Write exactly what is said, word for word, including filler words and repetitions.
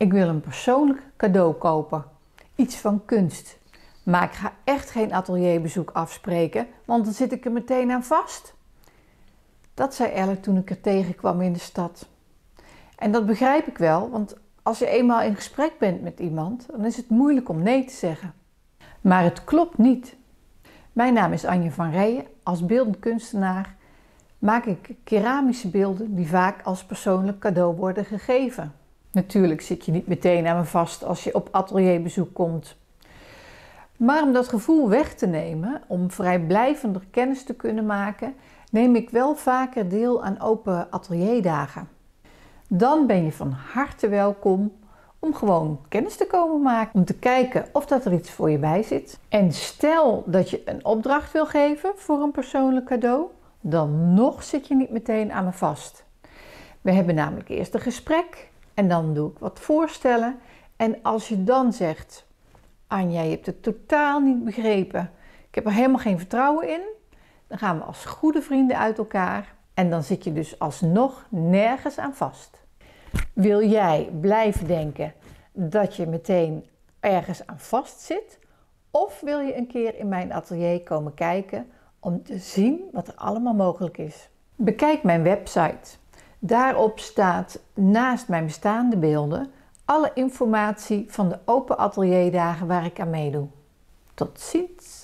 Ik wil een persoonlijk cadeau kopen. Iets van kunst. Maar ik ga echt geen atelierbezoek afspreken, want dan zit ik er meteen aan vast. Dat zei Ellen toen ik er tegenkwam in de stad. En dat begrijp ik wel, want als je eenmaal in gesprek bent met iemand, dan is het moeilijk om nee te zeggen. Maar het klopt niet. Mijn naam is Anja van Rijen. Als beeldend kunstenaar maak ik keramische beelden die vaak als persoonlijk cadeau worden gegeven. Natuurlijk zit je niet meteen aan me vast als je op atelierbezoek komt. Maar om dat gevoel weg te nemen, om vrijblijvender kennis te kunnen maken, neem ik wel vaker deel aan open atelierdagen. Dan ben je van harte welkom om gewoon kennis te komen maken, om te kijken of dat er iets voor je bij zit. En stel dat je een opdracht wil geven voor een persoonlijk cadeau, dan nog zit je niet meteen aan me vast. We hebben namelijk eerst een gesprek en dan doe ik wat voorstellen. En als je dan zegt: Anja, je hebt het totaal niet begrepen, ik heb er helemaal geen vertrouwen in, dan gaan we als goede vrienden uit elkaar en dan zit je dus alsnog nergens aan vast. Wil jij blijven denken dat je meteen ergens aan vast zit? Of wil je een keer in mijn atelier komen kijken om te zien wat er allemaal mogelijk is? Bekijk mijn website. Daarop staat naast mijn bestaande beelden alle informatie van de open atelierdagen waar ik aan meedoe. Tot ziens!